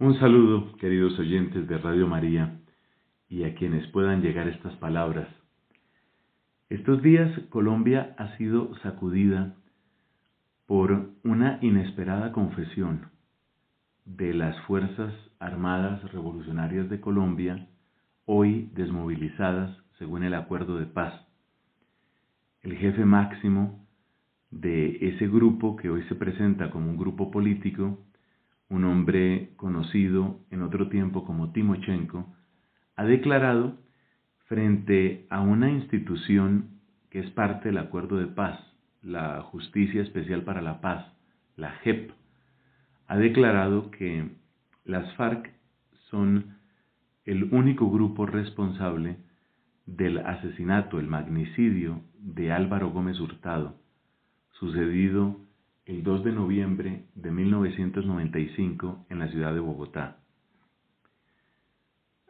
Un saludo, queridos oyentes de Radio María, y a quienes puedan llegar estas palabras. Estos días Colombia ha sido sacudida por una inesperada confesión de las Fuerzas Armadas Revolucionarias de Colombia, hoy desmovilizadas según el Acuerdo de Paz. El jefe máximo de ese grupo, que hoy se presenta como un grupo político, un hombre conocido en otro tiempo como Timochenko, ha declarado frente a una institución que es parte del Acuerdo de Paz, la Justicia Especial para la Paz, la JEP, ha declarado que las FARC son el único grupo responsable del asesinato, el magnicidio de Álvaro Gómez Hurtado, sucedido el 2 de noviembre de 1995 en la ciudad de Bogotá.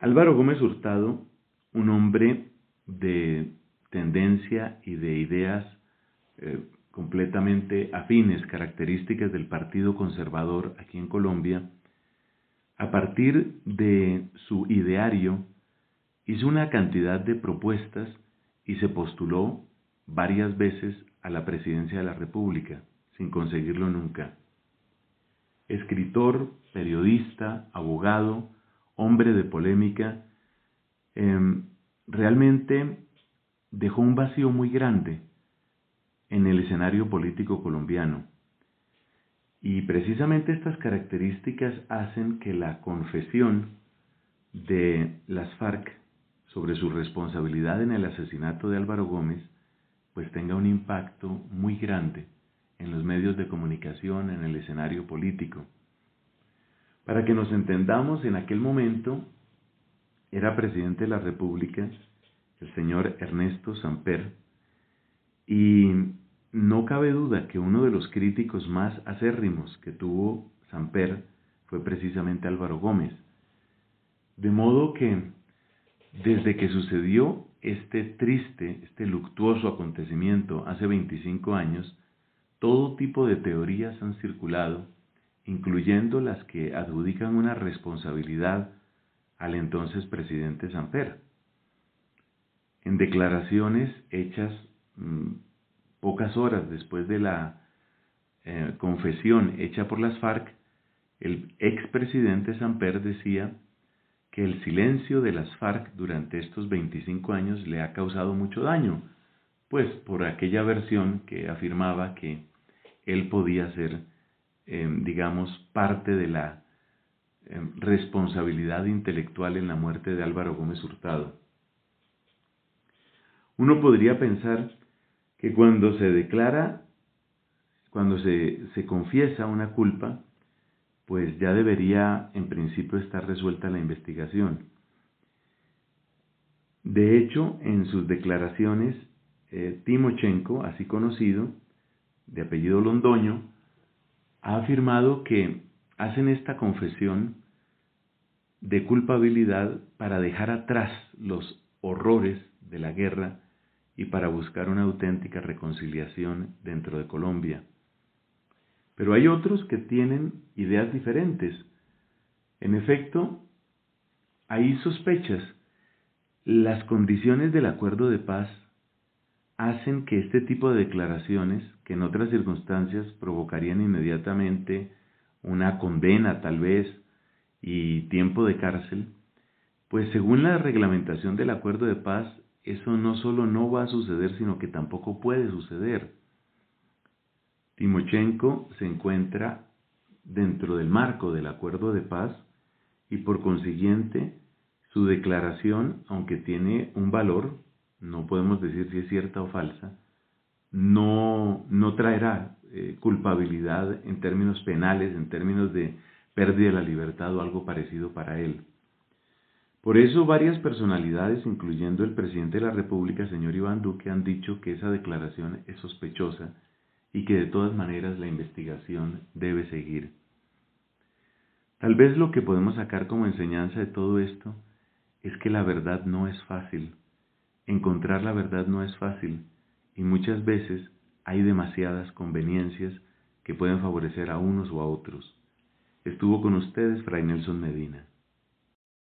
Álvaro Gómez Hurtado, un hombre de tendencia y de ideas completamente afines, características del Partido Conservador aquí en Colombia, a partir de su ideario hizo una cantidad de propuestas y se postuló varias veces a la presidencia de la República, sin conseguirlo nunca. Escritor, periodista, abogado, hombre de polémica, realmente dejó un vacío muy grande en el escenario político colombiano. Y precisamente estas características hacen que la confesión de las FARC sobre su responsabilidad en el asesinato de Álvaro Gómez pues tenga un impacto muy grande en los medios de comunicación, en el escenario político. Para que nos entendamos, en aquel momento era presidente de la República el señor Ernesto Samper, y no cabe duda que uno de los críticos más acérrimos que tuvo Samper fue precisamente Álvaro Gómez. De modo que desde que sucedió este triste, este luctuoso acontecimiento hace 25 años, todo tipo de teorías han circulado, incluyendo las que adjudican una responsabilidad al entonces presidente Samper. En declaraciones hechas pocas horas después de la confesión hecha por las FARC, el expresidente Samper decía que el silencio de las FARC durante estos 25 años le ha causado mucho daño, pues por aquella versión que afirmaba que él podía ser, parte de la responsabilidad intelectual en la muerte de Álvaro Gómez Hurtado. Uno podría pensar que cuando se confiesa una culpa, pues ya debería en principio estar resuelta la investigación. De hecho, en sus declaraciones, Timochenko, así conocido, de apellido Londoño, ha afirmado que hacen esta confesión de culpabilidad para dejar atrás los horrores de la guerra y para buscar una auténtica reconciliación dentro de Colombia. Pero hay otros que tienen ideas diferentes. En efecto, hay sospechas. Las condiciones del Acuerdo de Paz hacen que este tipo de declaraciones, que en otras circunstancias provocarían inmediatamente una condena tal vez y tiempo de cárcel, pues según la reglamentación del Acuerdo de Paz, eso no solo no va a suceder, sino que tampoco puede suceder. Timochenko se encuentra dentro del marco del Acuerdo de Paz y por consiguiente su declaración, aunque tiene un valor, no podemos decir si es cierta o falsa, no traerá culpabilidad en términos penales, en términos de pérdida de la libertad o algo parecido para él. Por eso varias personalidades, incluyendo el presidente de la República, señor Iván Duque, han dicho que esa declaración es sospechosa y que de todas maneras la investigación debe seguir. Tal vez lo que podemos sacar como enseñanza de todo esto es que la verdad no es fácil. Encontrar la verdad no es fácil y muchas veces hay demasiadas conveniencias que pueden favorecer a unos o a otros. Estuvo con ustedes Fray Nelson Medina.